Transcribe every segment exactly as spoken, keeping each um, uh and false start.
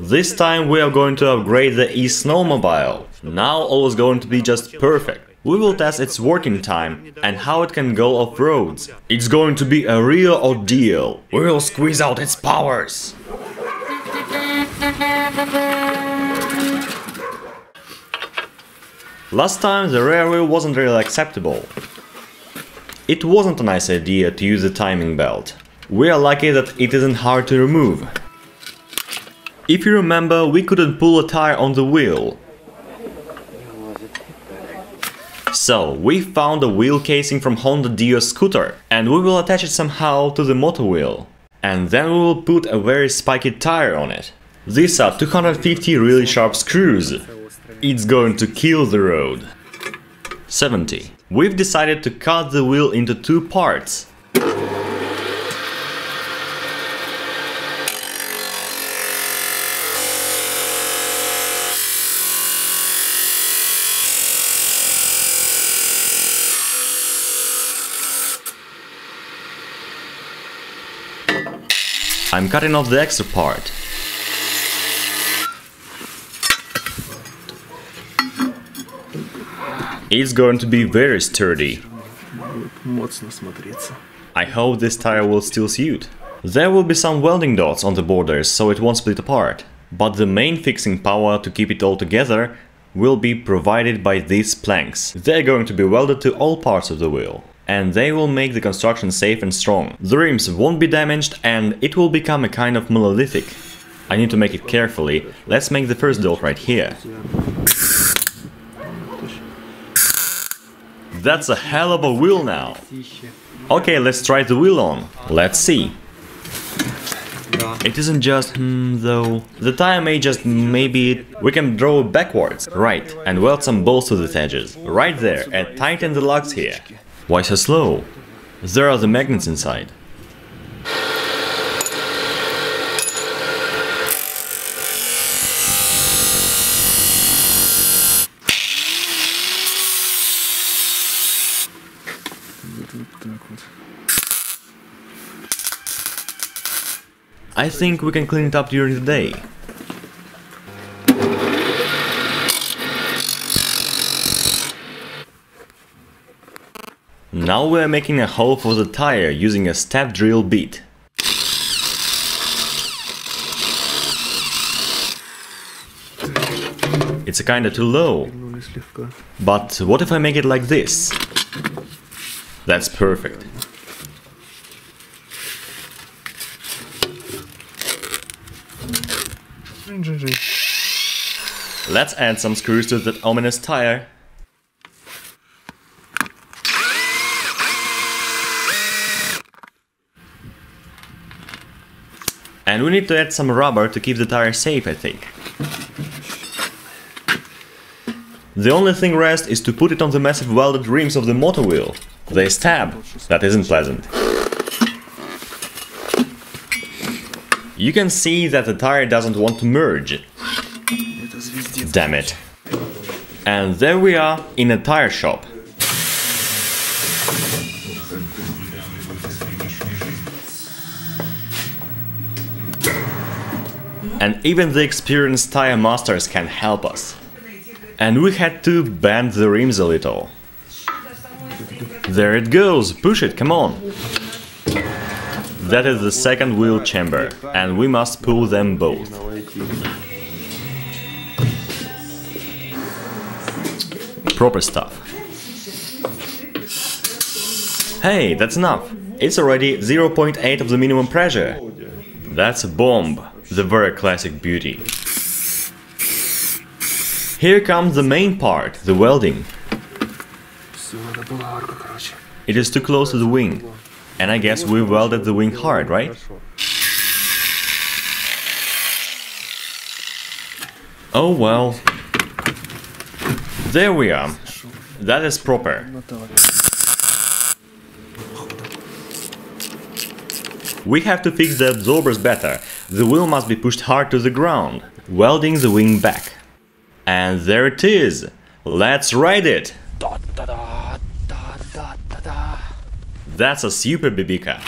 This time we are going to upgrade the e-snowmobile. Now all is going to be just perfect. We will test its working time and how it can go off roads. It's going to be a real ordeal. We will squeeze out its powers. Last time the rear wheel wasn't really acceptable. It wasn't a nice idea to use the timing belt. We are lucky that it isn't hard to remove. If you remember, we couldn't pull a tire on the wheel. So, we found a wheel casing from Honda Dio scooter, and we will attach it somehow to the motor wheel. And then we will put a very spiky tire on it. These are two hundred fifty really sharp screws. It's going to kill the road. seventy. We've decided to cut the wheel into two parts. I'm cutting off the extra part. It's going to be very sturdy. I hope this tire will still suit. There will be some welding dots on the borders, so it won't split apart. But the main fixing power to keep it all together will be provided by these planks. They're going to be welded to all parts of the wheel. And they will make the construction safe and strong. The rims won't be damaged and it will become a kind of monolithic. I need to make it carefully. Let's make the first dot right here. That's a hell of a wheel now. Okay, let's try the wheel on. Let's see. It isn't just hmm though. The tire may just maybe... We can draw it backwards. Right, and weld some bolts to the edges. Right there, and tighten the lugs here. Why so slow? There are the magnets inside. I think we can clean it up during the day. Now we are making a hole for the tire using a step drill bit. It's a kinda too low. But what if I make it like this? That's perfect. Let's add some screws to that ominous tire. And we need to add some rubber to keep the tire safe, I think. The only thing rest is to put it on the massive welded rims of the motor wheel. They stab. That isn't pleasant. You can see that the tire doesn't want to merge. Damn it. And there we are, in a tire shop. And even the experienced tire masters can help us. And we had to bend the rims a little. There it goes, push it, come on! That is the second wheel chamber, and we must pull them both. Proper stuff. Hey, that's enough! It's already zero point eight of the minimum pressure. That's a bomb. The very classic beauty. Here comes the main part, the welding. It is too close to the wing. And I guess we welded the wing hard, right? Oh well. There we are. That is proper. We have to fix the absorbers better. The wheel must be pushed hard to the ground, welding the wing back. And there it is! Let's ride it! That's a super bibika.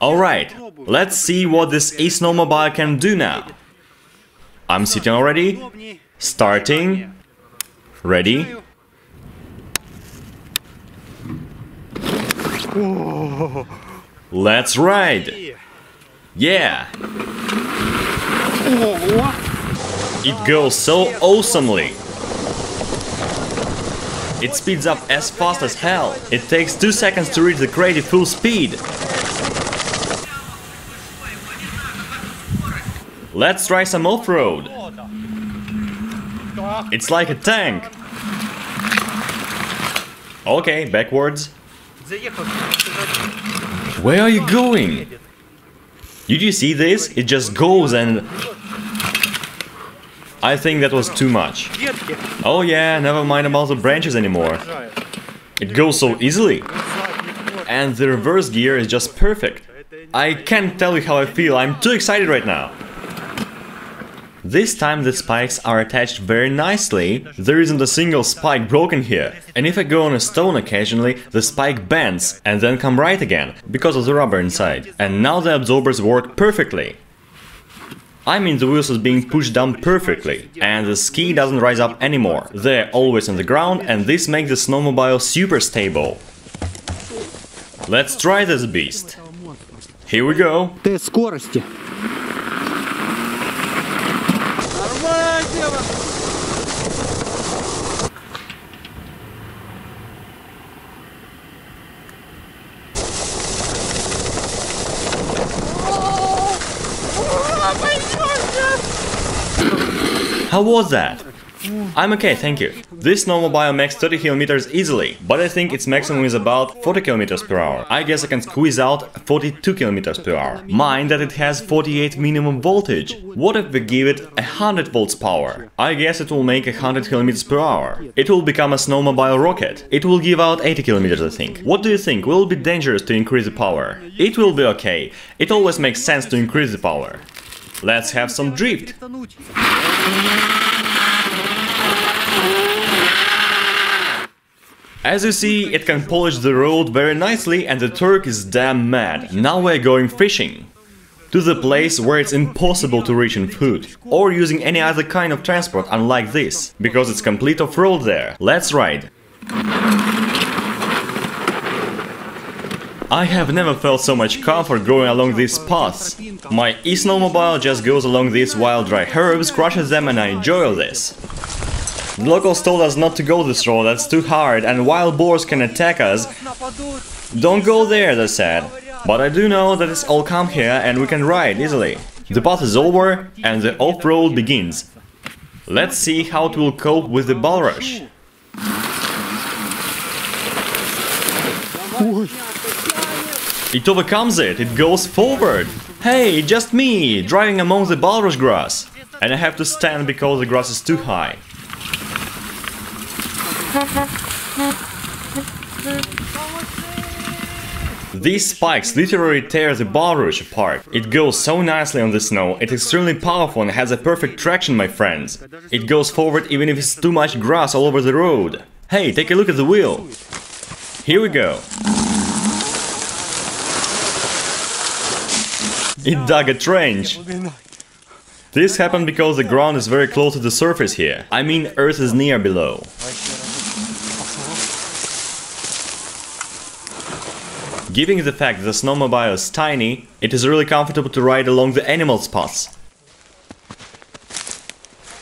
Alright, let's see what this e-snowmobile can do now. I'm sitting already. Starting. Ready. Let's ride! Yeah! It goes so awesomely! It speeds up as fast as hell! It takes two seconds to reach the crazy full speed! Let's try some off-road! It's like a tank! Okay, backwards. Where are you going? Did you see this? It just goes and... I think that was too much. Oh yeah, never mind about the branches anymore. It goes so easily. And the reverse gear is just perfect. I can't tell you how I feel, I'm too excited right now. This time the spikes are attached very nicely, there isn't a single spike broken here. And if I go on a stone occasionally, the spike bends and then come right again, because of the rubber inside. And now the absorbers work perfectly. I mean the wheels is being pushed down perfectly, and the ski doesn't rise up anymore. They're always on the ground and this makes the snowmobile super stable. Let's try this beast. Here we go. How was that? I'm okay, thank you. This snowmobile makes thirty kilometers easily, but I think its maximum is about forty kilometers per hour. I guess I can squeeze out forty-two kilometers per hour. Mind that it has forty-eight minimum voltage. What if we give it one hundred volts power? I guess it will make one hundred kilometers per hour. It will become a snowmobile rocket. It will give out eighty kilometers, I think. What do you think? Will it be dangerous to increase the power? It will be okay. It always makes sense to increase the power. Let's have some drift! As you see, it can polish the road very nicely and the Turk is damn mad. Now we're going fishing. To the place where it's impossible to reach on foot. Or using any other kind of transport, unlike this. Because it's complete off-road there. Let's ride! I have never felt so much comfort going along these paths. My e-snowmobile just goes along these wild dry herbs, crushes them and I enjoy this. The locals told us not to go this road, that's too hard and wild boars can attack us. Don't go there, they said. But I do know that it's all calm here and we can ride easily. The path is over and the off-road begins. Let's see how it will cope with the bulrush. It overcomes it, it goes forward! Hey, just me, driving among the bulrush grass! And I have to stand because the grass is too high. These spikes literally tear the bulrush apart. It goes so nicely on the snow, it's extremely powerful and has a perfect traction, my friends. It goes forward even if it's too much grass all over the road. Hey, take a look at the wheel! Here we go! It dug a trench. This happened because the ground is very close to the surface here. I mean, Earth is near below. Given the fact that the snowmobile is tiny, it is really comfortable to ride along the animals' paths.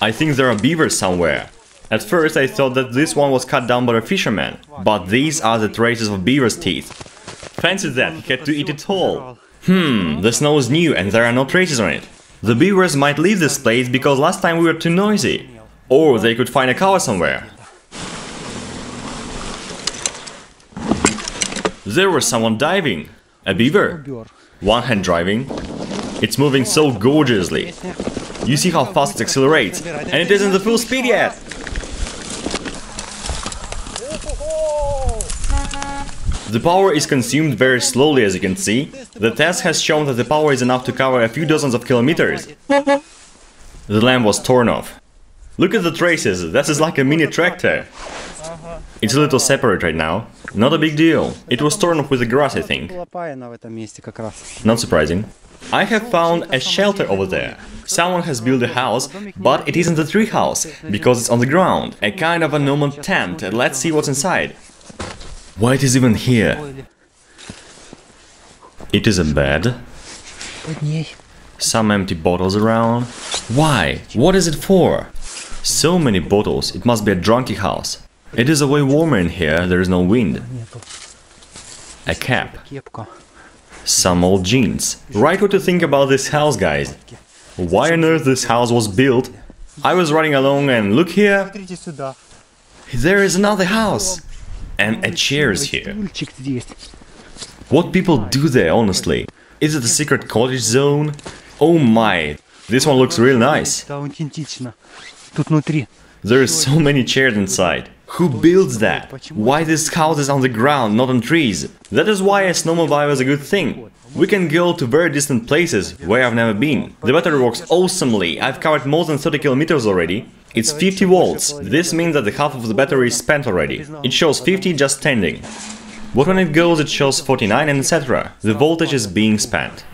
I think there are beavers somewhere. At first I thought that this one was cut down by a fisherman, but these are the traces of beaver's teeth. Fancy that, he had to eat it whole. Hmm, the snow is new and there are no traces on it. The beavers might leave this place because last time we were too noisy. Or they could find a cow somewhere. There was someone diving. A beaver. One hand driving. It's moving so gorgeously. You see how fast it accelerates. And it isn't the full speed yet. The power is consumed very slowly, as you can see. The test has shown that the power is enough to cover a few dozens of kilometers. The lamp was torn off. Look at the traces, this is like a mini tractor. It's a little separate right now. Not a big deal. It was torn off with the grass, I think. Not surprising. I have found a shelter over there. Someone has built a house, but it isn't a tree house, because it's on the ground, a kind of a Norman tent. Let's see what's inside. Why it is even here? It is a bed. Some empty bottles around. Why? What is it for? So many bottles, it must be a drunky house. It is a way warmer in here, there is no wind. A cap. Some old jeans. Write what to think about this house, guys. Why on earth this house was built? I was running along and look here. There is another house. And a chair is here. What people do there, honestly? Is it a secret cottage zone? Oh my, this one looks really nice. There is so many chairs inside. Who builds that? Why this house is on the ground, not on trees? That is why a snowmobile is a good thing. We can go to very distant places, where I've never been. The battery works awesomely, I've covered more than thirty kilometers already. It's fifty volts, this means that the half of the battery is spent already. It shows fifty just standing. But when it goes it shows forty-nine and et cetera. The voltage is being spent.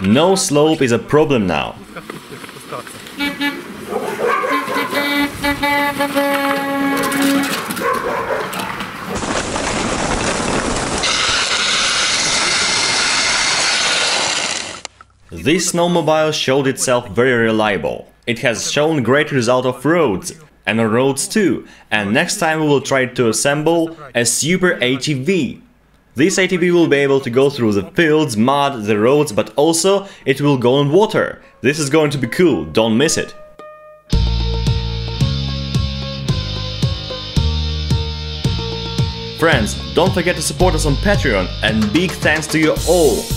No slope is a problem now. This snowmobile showed itself very reliable. It has shown great result off roads, and on roads too, and next time we will try to assemble a super A T V. This A T V will be able to go through the fields, mud, the roads, but also it will go on water. This is going to be cool, don't miss it. Friends, don't forget to support us on Patreon, and big thanks to you all!